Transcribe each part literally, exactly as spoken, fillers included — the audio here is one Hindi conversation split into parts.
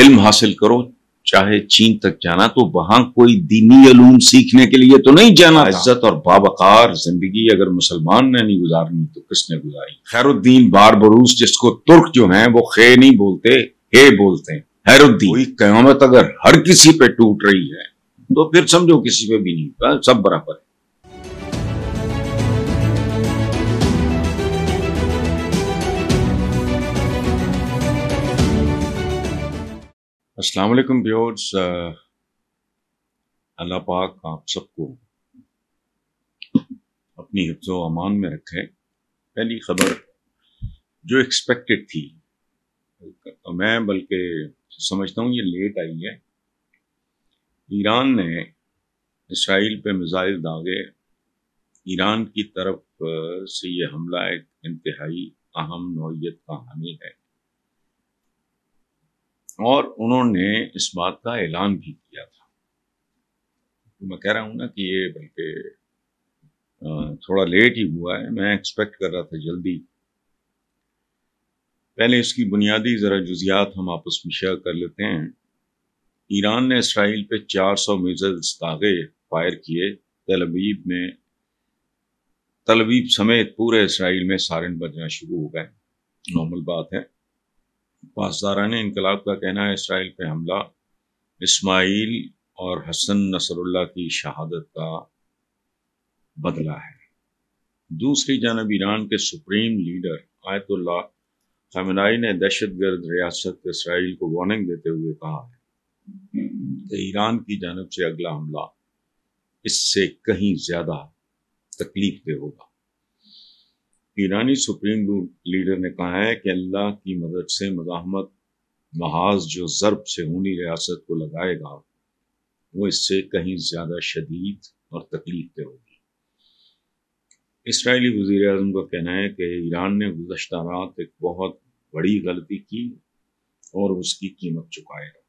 इल्म हासिल करो, चाहे चीन तक जाना तो वहां कोई दीनी अलूम सीखने के लिए तो नहीं जाना। इज्जत और बावकार जिंदगी अगर मुसलमान ने नहीं गुजारनी तो किसने गुजारी। खैरुद्दीन बारबरूस जिसको तुर्क जो हैं वो खे नहीं बोलते, हे बोलते हैं, खैरुद्दीन। कयामत अगर हर किसी पे टूट रही है तो फिर समझो किसी पे भी नहीं, सब बराबर है। अस्सलाम वालेकुम व्यूअर्स, अल्लाह पाक आप सबको अपनी हिफ्ज़ो अमान में रखे। पहली खबर जो एक्सपेक्टेड थी, मैं बल्कि समझता हूँ ये लेट आई है। ईरान ने इसराइल पे मिसाइल दागे, ईरान की तरफ से ये हमला एक इंतहाई अहम नौइयत का हामिल है और उन्होंने इस बात का ऐलान भी किया था। तो मैं कह रहा हूँ ना कि ये बल्कि थोड़ा लेट ही हुआ है, मैं एक्सपेक्ट कर रहा था जल्दी। पहले इसकी बुनियादी ज़रा जुजियात हम आपस में शेयर कर लेते हैं। ईरान ने इसराइल पे चार सौ मिसाइल्स दागे, फायर किए। तेल अवीव में तेल अवीव समेत पूरे इसराइल में सायरन बजना शुरू हो गए, नॉर्मल बात है। पासदाराने इंकलाब का कहना है इसराइल पे हमला इस्माइल और हसन नसरुल्लाह की शहादत का बदला है। दूसरी जानब ईरान के सुप्रीम लीडर आयतुल्लाह खमेनेई ने दहशतगर्द रियासत इसराइल को वार्निंग देते हुए कहा है कि ईरान की जानब से अगला हमला इससे कहीं ज़्यादा तकलीफ दे होगा। ईरानी सुप्रीम लीडर ने कहा है कि अल्लाह की मदद से मज़ाहमत महाज जो ज़रब से होनी रियासत को लगाएगा वो इससे कहीं ज़्यादा शदीद और तकलीफ दे होगी। इसराइली वज़ीर आज़म का कहना है कि ईरान ने गुज़श्ता रात एक बहुत बड़ी गलती की और उसकी कीमत चुकाएगा।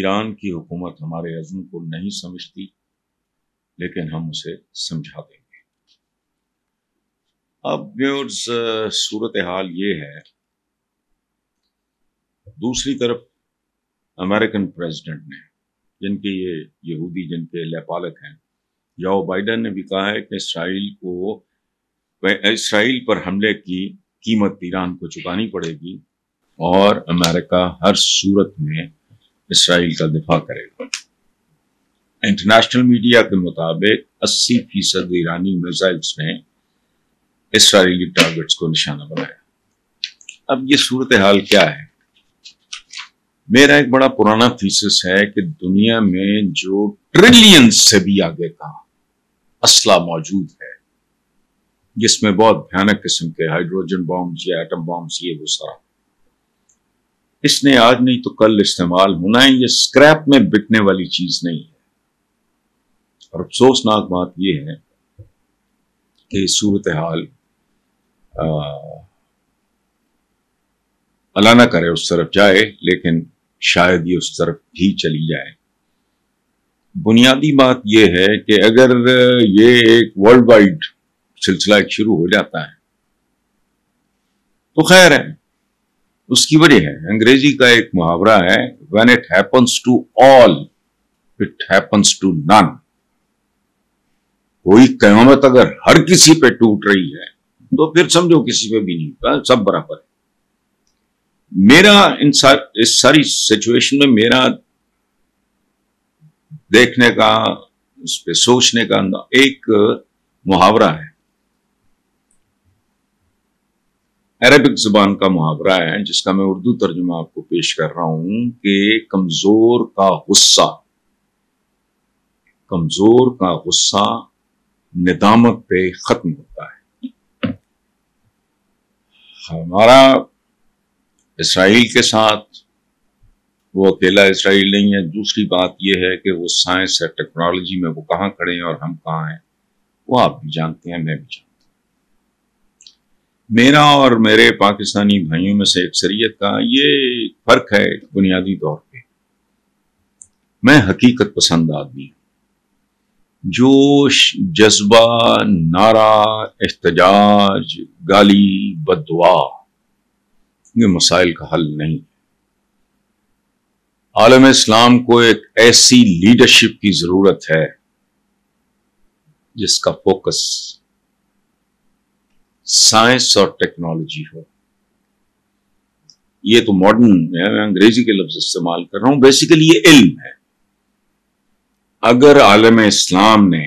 ईरान की हुकूमत हमारे अज़म को नहीं समझती लेकिन हम उसे समझा देंगे। अब व्यूअर्स सूरत हाल ये है, दूसरी तरफ अमेरिकन प्रेसिडेंट ने, जिनके ये यहूदी जिनके लेपालक हैं, जो बाइडन ने भी कहा है कि इसराइल को इसराइल पर हमले की कीमत ईरान को चुकानी पड़ेगी और अमेरिका हर सूरत में इसराइल का दिफा करेगा। इंटरनेशनल मीडिया के मुताबिक अस्सी फीसद ईरानी मिसाइल्स ने इसराइली टारगेट्स को निशाना बनाया। अब ये सूरत हाल क्या है? मेरा एक बड़ा पुराना थीसिस है कि दुनिया में जो ट्रिलियन से भी आगे का असला मौजूद है, जिसमें बहुत भयानक किस्म के हाइड्रोजन बॉम्ब्स या एटम बॉम्ब्स ये वो सारा, इसने आज नहीं तो कल इस्तेमाल होना है। ये स्क्रैप में बिकने वाली चीज नहीं है। और अफसोसनाक बात यह है कि सूरत हाल अल्लाह ना करे उस तरफ जाए, लेकिन शायद ये उस तरफ भी चली जाए। बुनियादी बात ये है कि अगर ये एक वर्ल्ड वाइड सिलसिला शुरू हो जाता है तो खैर है, उसकी वजह है। अंग्रेजी का एक मुहावरा है, when it happens to all it happens to none. कोई कयामत अगर हर किसी पे टूट रही है तो फिर समझो किसी पे भी नहीं, सब बराबर है। मेरा इन सार, इस सारी सिचुएशन में मेरा देखने का, उस पर सोचने का एक मुहावरा है, अरबिक जुबान का मुहावरा है, जिसका मैं उर्दू तर्जुमा आपको पेश कर रहा हूं कि कमजोर का गुस्सा, कमजोर का गुस्सा निदामत पे खत्म होता है। हमारा इसराइल के साथ, वो अकेला इसराइल नहीं है। दूसरी बात यह है कि वो साइंस और टेक्नोलॉजी में वो कहाँ खड़े हैं और हम कहाँ हैं, वो आप भी जानते हैं, मैं भी जानता हूँ। मेरा और मेरे पाकिस्तानी भाइयों में से अक्सरियत का ये फर्क है बुनियादी तौर पे। मैं हकीकत पसंद आदमी हूँ। जोश, जज्बा, नारा, एहतजाज, गाली, बददुआ, ये मसाइल का हल नहीं है। आलम इस्लाम को एक ऐसी लीडरशिप की जरूरत है जिसका फोकस साइंस और टेक्नोलॉजी हो। ये तो मॉडर्न है, मैं अंग्रेजी के लफ्ज इस्तेमाल कर रहा हूं, बेसिकली ये इल्म है। अगर आलम इस्लाम ने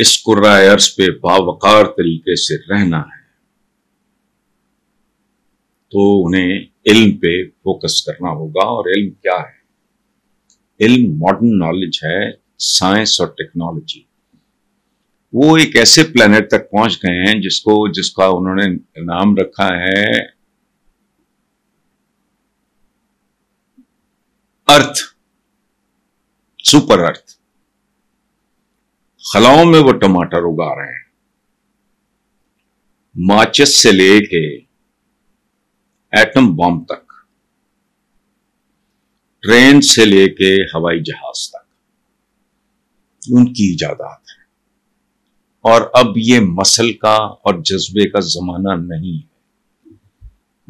इस कुर्राए अर्ज पे बावकार तरीके से रहना है तो उन्हें इल्म पे फोकस करना होगा। और इल्म क्या है? इल्म मॉडर्न नॉलेज है, साइंस और टेक्नोलॉजी। वो एक ऐसे प्लेनेट तक पहुंच गए हैं जिसको जिसका उन्होंने नाम रखा है अर्थ, सुपर अर्थ। खलाओं में वो टमाटर उगा रहे हैं, माचिस से लेके एटम बॉम्ब तक, ट्रेन से लेके हवाई जहाज तक उनकी इजादात है। और अब ये मसल का और जज्बे का जमाना नहीं है।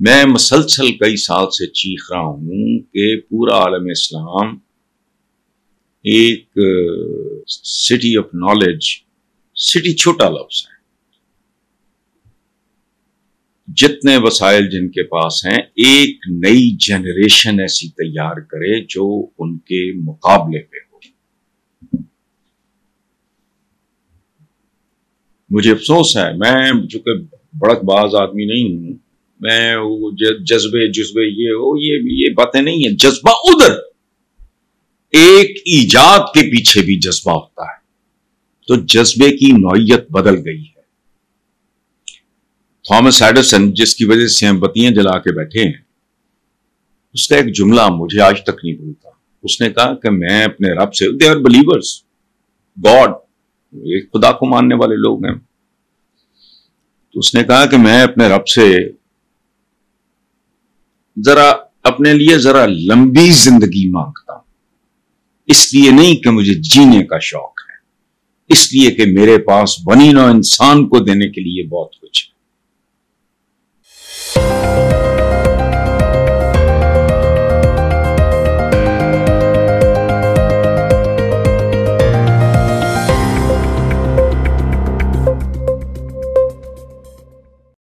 मैं मसलसल कई साल से चीख रहा हूं कि पूरा आलम इस्लाम एक सिटी ऑफ नॉलेज, सिटी छोटा लफ्ज है, जितने वसाइल जिनके पास हैं, एक नई जनरेशन ऐसी तैयार करे जो उनके मुकाबले पे हो। मुझे अफसोस है, मैं चूंकि भड़कबाज आदमी नहीं हूं, मैं वो जज्बे जज्बे ये हो ये ये बातें नहीं है। जज्बा उधर, एक ईजाद के पीछे भी जज्बा होता है, तो जज्बे की नौइयत बदल गई है। थॉमस एडिसन, जिसकी वजह से हम बत्तियां जला के बैठे हैं, उसका एक जुमला मुझे आज तक नहीं भूलता। उसने कहा कि मैं अपने रब से, दे आर बिलीवर्स, गॉड, एक खुदा को मानने वाले लोग हैं, तो उसने कहा कि मैं अपने रब से जरा अपने लिए जरा लंबी जिंदगी मांगता हूं, इसलिए नहीं कि मुझे जीने का शौक है, इसलिए कि मेरे पास बनी नौ इंसान को देने के लिए बहुत कुछ है।